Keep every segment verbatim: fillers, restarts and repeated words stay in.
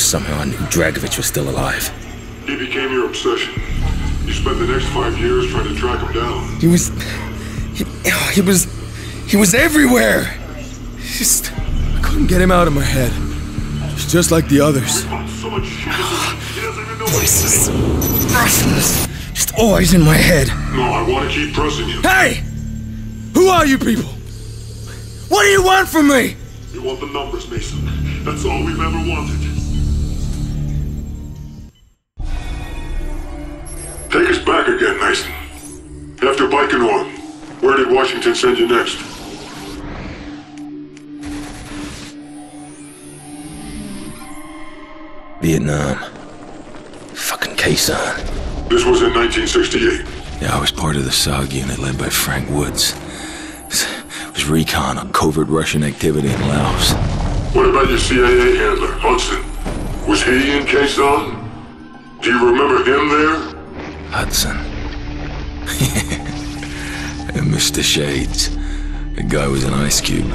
somehow I knew Dragovich was still alive. He became your obsession. You spent the next five years trying to track him down. He was... He, he was... He was everywhere! Just... I couldn't get him out of my head. He's just like the others. Voices... Russians... Just always in my head. No, I want to keep pressing you. Hey! Who are you people? What do you want from me? We want the numbers, Mason. That's all we've ever wanted. Take us back again, Mason. After Baikonur, where did Washington send you next? Vietnam. Fucking Khe Sanh. This was in nineteen sixty-eight. Yeah, I was part of the S O G unit led by Frank Woods. It was recon on covert Russian activity in Laos. What about your C I A handler, Hudson? Was he in Khe Sanh? Do you remember him there? Hudson. And Mister Shades. The guy was an ice cube.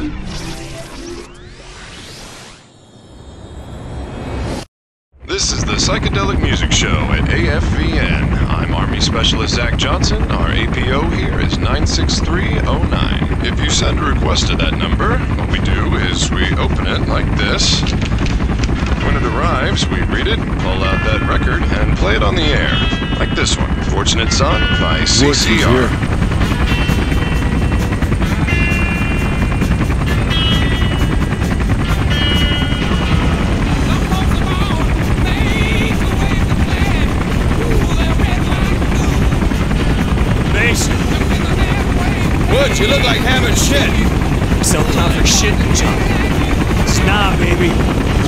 This is the Psychedelic Music Show at A F V N. I'm Army Specialist Zach Johnson. Our A P O here is nine six three oh nine. If you send a request to that number, what we do is we open it like this. When it arrives, we read it, pull out that record, and play it on the air. Like this one, Fortunate Son by C C R. Mason! Woods, you look like hammered shit! Selling out for shit and junk. Snob, baby.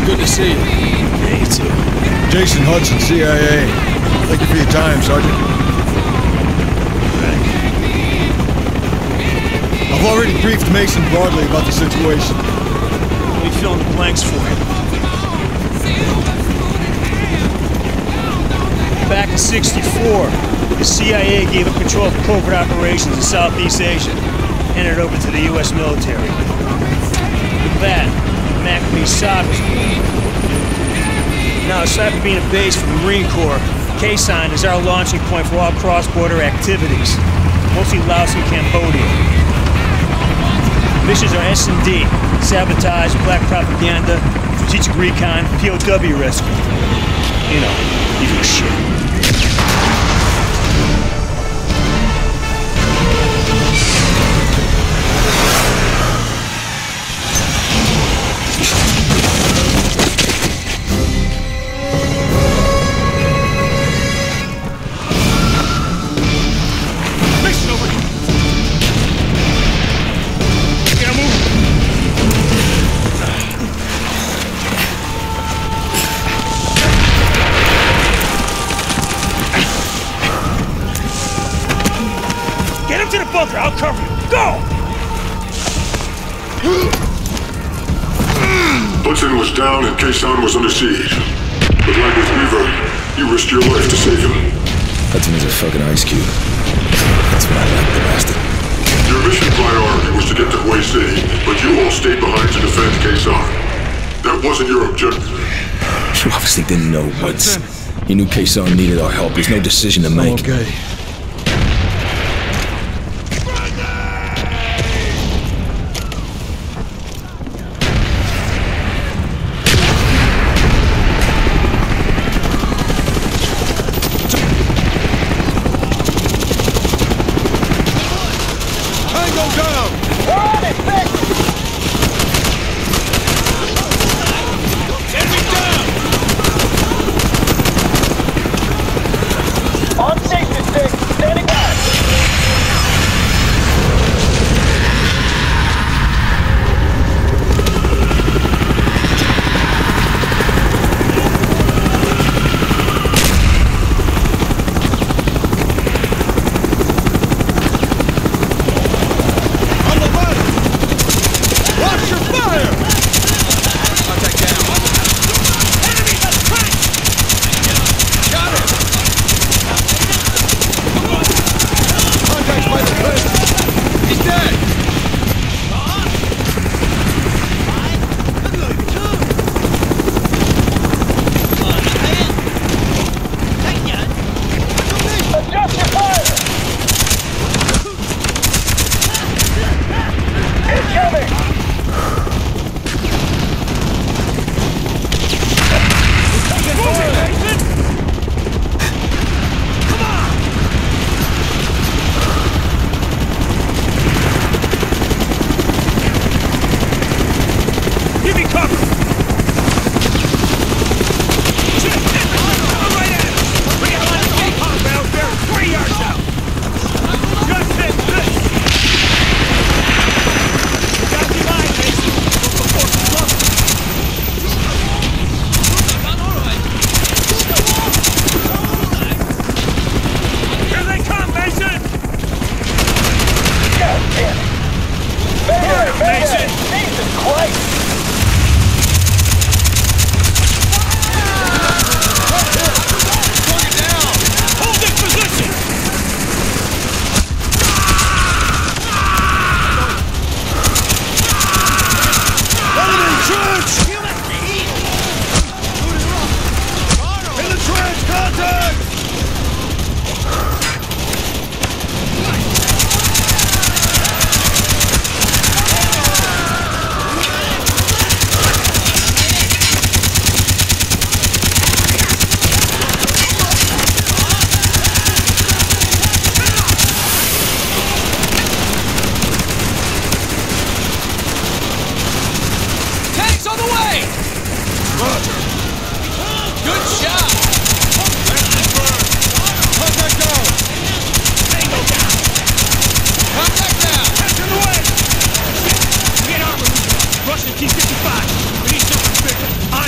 Good to see you. Yeah, you too. Jason Hudson, C I A. Thank you for your time, Sergeant. Right. I've already briefed Mason Bradley about the situation. We fill in the blanks for him. Back in sixty-four, the C I A gave up control of covert operations in Southeast Asia, and handed it over to the U S military. With that, now, aside from being a base for the Marine Corps, Khe Sanh is our launching point for all cross-border activities, mostly Laos and Cambodia. Missions are S and D, sabotage, black propaganda, strategic recon, P O W rescue. You know, usual shit. Khe Sanh was under siege, but like with Weaver, you risked your life to save him. Hudson is a fucking ice cube. That's what I like the bastard. Your mission priority was to get to Hue City, but you all stayed behind to defend Khe Sanh. That wasn't your objective. You obviously didn't know Woods. You knew Khe Sanh needed our help. There's no decision to make. Okay. Take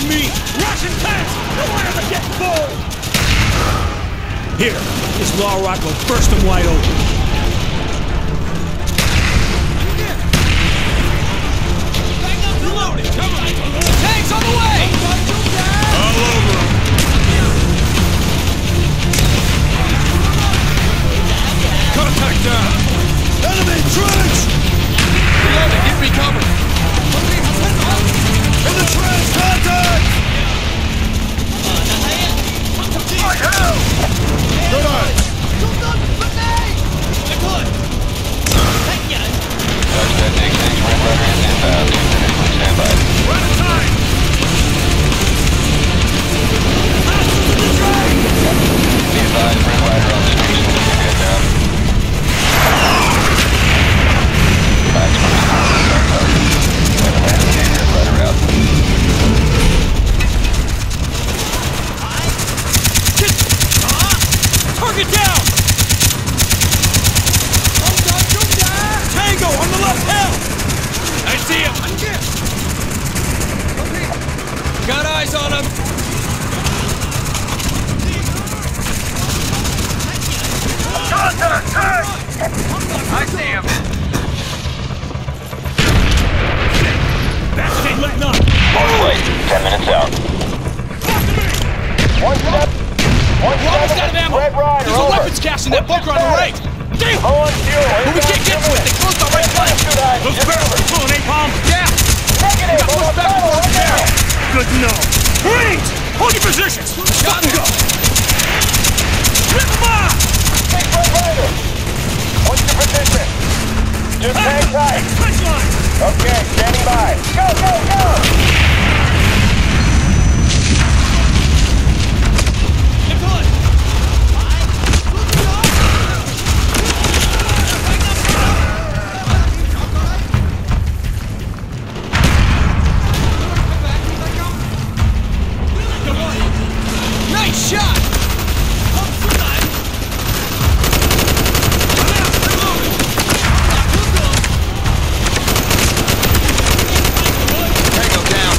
me! Russian tanks! Nowhere to get forward! Here, this law rock will burst them wide open. Back up, reloading! Come on! Tanks on the way! All over them! Contact down! Enemy trench! Reloading, give me cover! In the trench, contact! I have! Good eye! Right in time! Passes to the train! Be advised, Frank Woods on the station to get down. Back from the house, back up. Out. Target down! Tango on the left hill! I see him! Got eyes on him! Contact! I see him! Letting up. Right, ten minutes out. One step. One step. We're almost out of ammo. Red Ryan, there's over. A weapons cast in that bunker on the right. Damn. But we can't get to it. They closed our right flank. Those barrels are full of napalm. Yeah. We got pushed back from the barrel. Good to know. Marines, hold your positions. Stop and go. Rip them off. Big Red Rider. What's your position? Just hang tight. Punch line. Okay, standing by. Go, go, go! Get going! Nice shot! Tango down.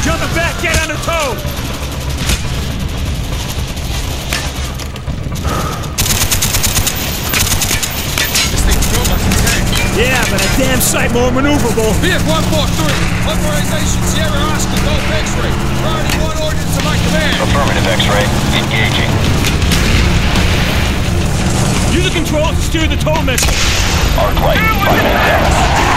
Watch on the back, get on the toe! This thing's robust and tank. Yeah, but a damn sight more maneuverable. V F one forty-three, authorization Sierra Oscar, Golf X-ray. Priority one ordinance to my command. Affirmative X-ray, engaging. Use the controls to steer the tow missile. Arc light, five minutes.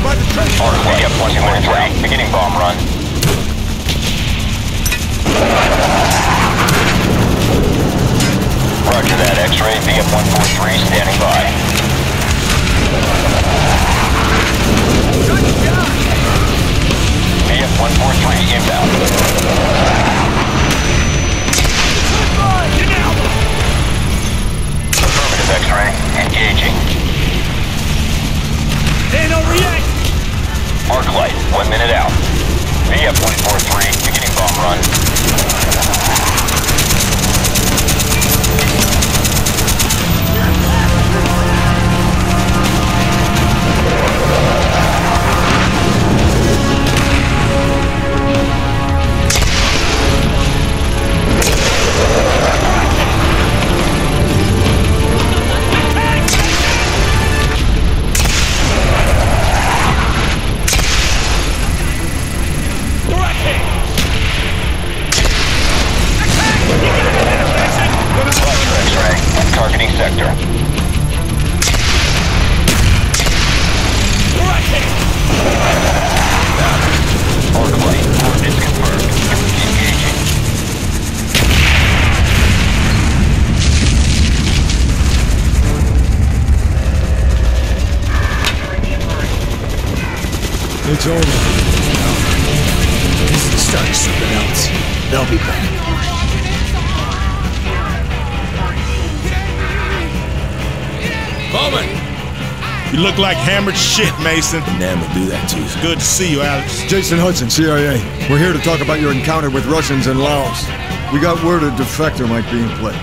By the V F one forty-three, beginning bomb run. Roger that, X-ray. V F one forty-three standing by. V F one forty-three inbound. Affirmative, X-ray. Engaging. They don't react! Arc light, one minute out. V F one forty-three, beginning bomb run. It's over. No. This is the start of something else. They'll be back. Bowman! You look like hammered shit, Mason. Damn, we'll do that to you. Good to see you, Alex. Jason Hudson, C I A. We're here to talk about your encounter with Russians in Laos. We got word a defector might be in play.